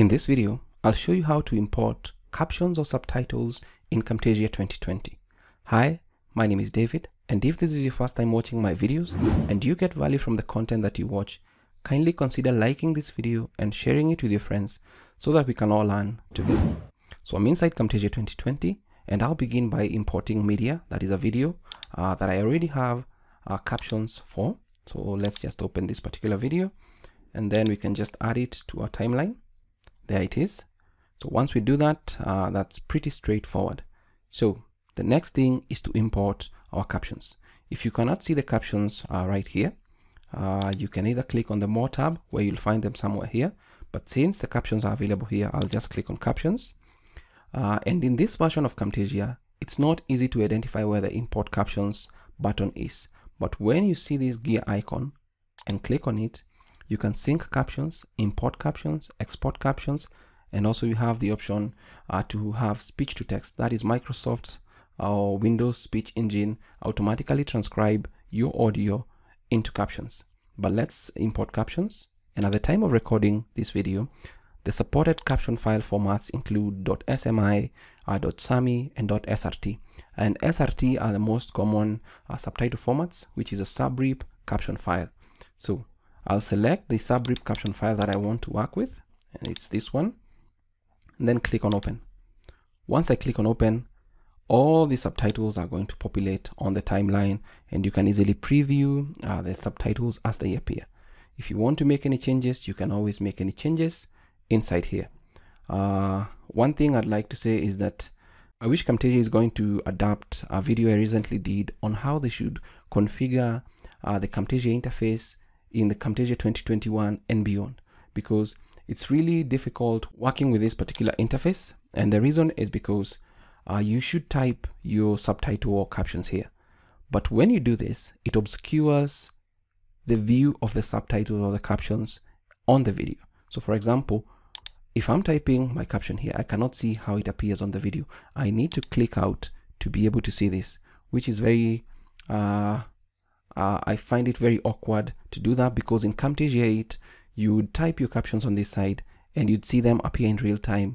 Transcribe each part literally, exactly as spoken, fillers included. In this video, I'll show you how to import captions or subtitles in Camtasia twenty twenty. Hi, my name is David, and if this is your first time watching my videos and you get value from the content that you watch, kindly consider liking this video and sharing it with your friends so that we can all learn together. So I'm inside Camtasia twenty twenty, and I'll begin by importing media, that is a video uh, that I already have uh, captions for. So let's just open this particular video, and then we can just add it to our timeline. There it is. So once we do that, uh, that's pretty straightforward. So the next thing is to import our captions. If you cannot see the captions uh, right here, uh, you can either click on the More tab where you'll find them somewhere here. But since the captions are available here, I'll just click on Captions. Uh, and in this version of Camtasia, it's not easy to identify where the Import Captions button is. But when you see this gear icon and click on it, you can sync captions, import captions, export captions, and also you have the option uh, to have speech to text. That is Microsoft's or uh, Windows speech engine automatically transcribe your audio into captions. But let's import captions. And at the time of recording this video, the supported caption file formats include .smi, uh, .sami, and .srt. And S R T are the most common uh, subtitle formats, which is a subrip caption file. So I'll select the subrip caption file that I want to work with, and it's this one, and then click on Open. Once I click on Open, all the subtitles are going to populate on the timeline, and you can easily preview uh, the subtitles as they appear. If you want to make any changes, you can always make any changes inside here. Uh, one thing I'd like to say is that I wish Camtasia is going to adapt a video I recently did on how they should configure uh, the Camtasia interface in the Camtasia twenty twenty-one and beyond, because it's really difficult working with this particular interface. And the reason is because uh, you should type your subtitle or captions here. But when you do this, it obscures the view of the subtitles or the captions on the video. So for example, if I'm typing my caption here, I cannot see how it appears on the video. I need to click out to be able to see this, which is very, uh, Uh, I find it very awkward to do that, because in Camtasia eight, you would type your captions on this side and you'd see them appear in real time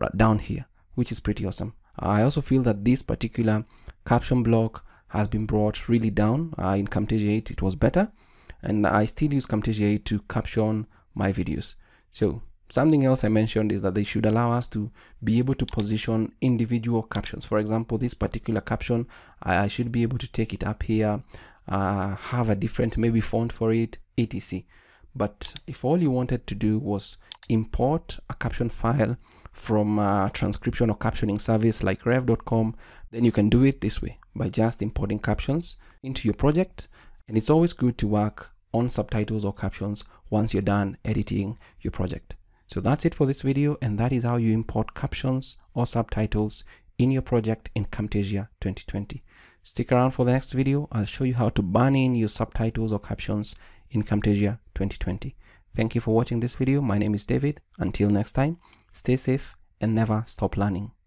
right down here, which is pretty awesome. I also feel that this particular caption block has been brought really down. Uh, in Camtasia eight, it was better, and I still use Camtasia eight to caption my videos. So something else I mentioned is that they should allow us to be able to position individual captions. For example, this particular caption, I, I should be able to take it up here, Uh, have a different maybe font for it, et cetera. But if all you wanted to do was import a caption file from a transcription or captioning service like Rev dot com, then you can do it this way by just importing captions into your project. And it's always good to work on subtitles or captions once you're done editing your project. So that's it for this video, and that is how you import captions or subtitles in your project in Camtasia twenty twenty. Stick around for the next video. I'll show you how to burn in your subtitles or captions in Camtasia twenty twenty. Thank you for watching this video. My name is David. Until next time, stay safe and never stop learning.